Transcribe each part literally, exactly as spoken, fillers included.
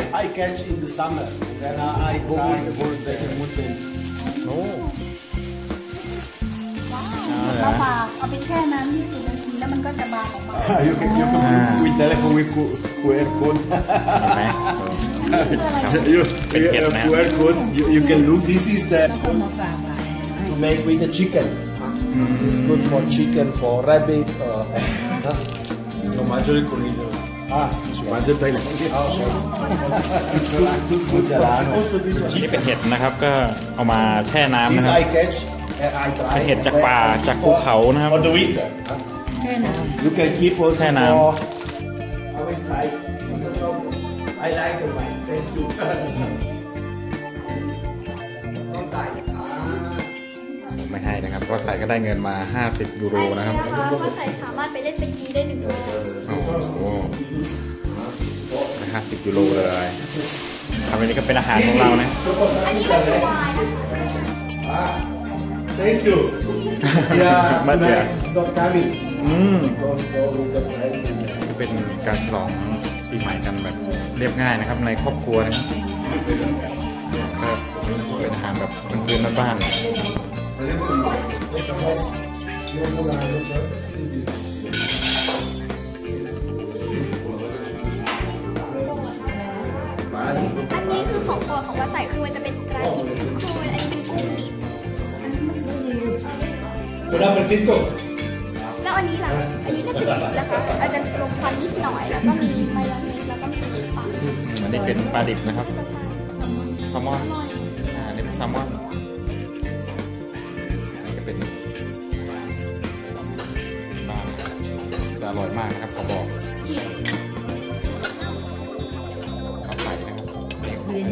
I, I catch in the summer, and then I go in the boat there and put them. No. You can you can with telephone with Q R code. You Q R code. You you can look. This is the to make with the chicken. It's good for chicken, for rabbit. No majority Korean. Ah, manjut Thailand.นี่เป็นเห็ดนะครับก็เอามาแช่น้ำนะครับเป็นเห็ดจากป่าจากภูเขานะครับแช่น้ำแช่น้ำไม่ให้นะครับก็ใส่ก็ได้เงินมาห้าสิบยูโรนะครับก็ใส่สามารถไปเล่นสกีได้หนึ่งห้าสิบยูโรเลยทำอันนี้ก็เป็นอาหารของเรานะอันนี้เป็นวายอ่ะ thank you มาเจออืมเป็นการฉลองปีใหม่กันแบบเรียบง่ายนะครับในครอบครัวนะครับเป็นอาหารแบบพื้นบ้านอันนี้คือของตัวของว่าใส่คือมันจะเป็นปลาดิบคืออันนี้เป็นกุ้งดิบแล้วอันนี้ล่ะอันนี้ก็คือดิบนะคะอาจจะรวมควันนิดหน่อยแล้วก็มีมายองเนสแล้วก็มีปลาอันนี้เป็นปลาดิบนะครับแซลมอนอันนี้เป็นแซลมอนอันนี้จะเป็นปลาจะอร่อยมากนะครับขอบอก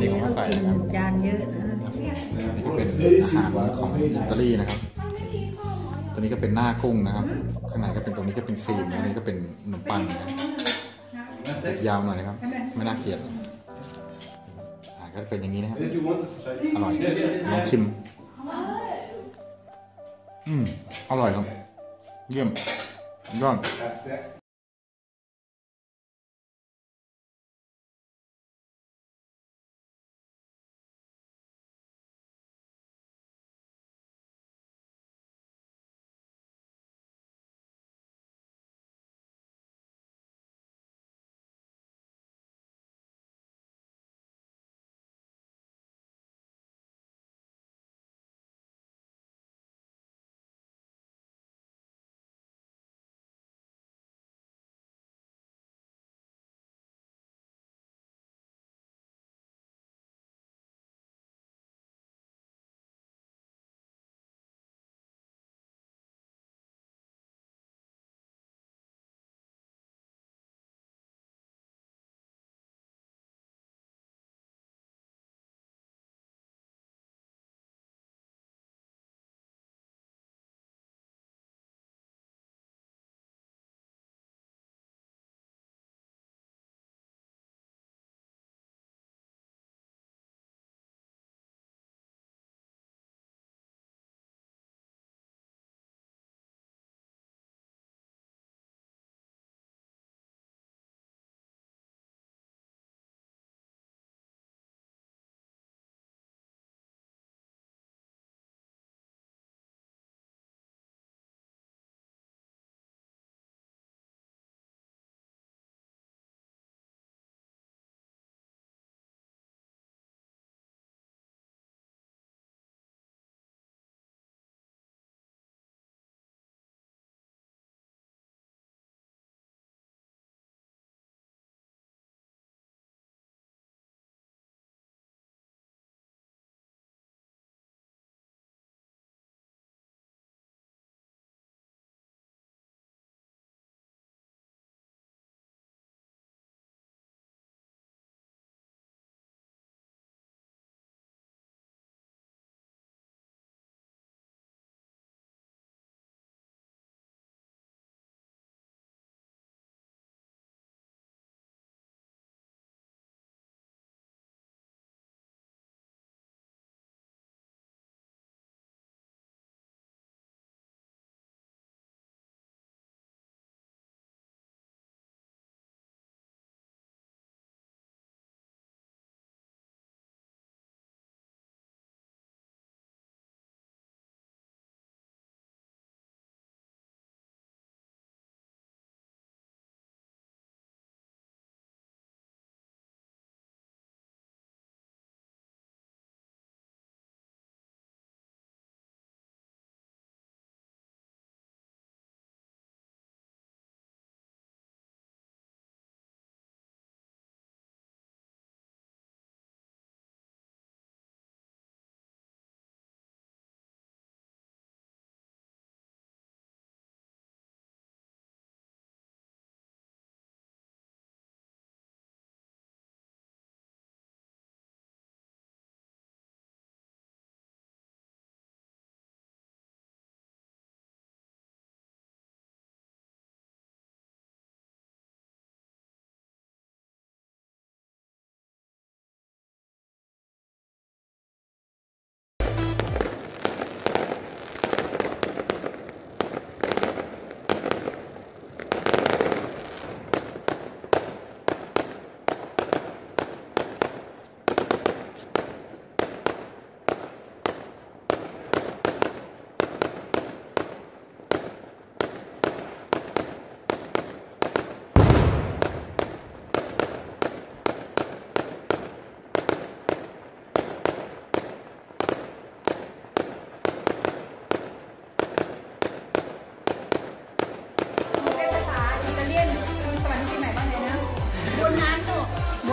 นี่ก็กินจานเยอะนะนี่ก็เป็นอาหารของอิตาลีนะครับตัวนี้ก็เป็นหน้ากุ้งนะครับข้างในก็เป็นตรงนี้ก็เป็นครีมอันนี้ก็เป็นขนมปังนะยาวหน่อยนะครับไม่น่าเกลียดอาหารก็เป็นอย่างนี้นะครับอร่อยลองชิมอืมอร่อยครับเยี่ยมยอด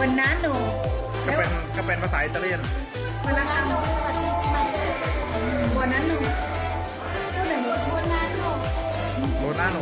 วันน้าโนก็เป็นก็เป็นภาษาอิตาเลียนวันน้าโนวันน้าโนวันน้าโนวันน้าโน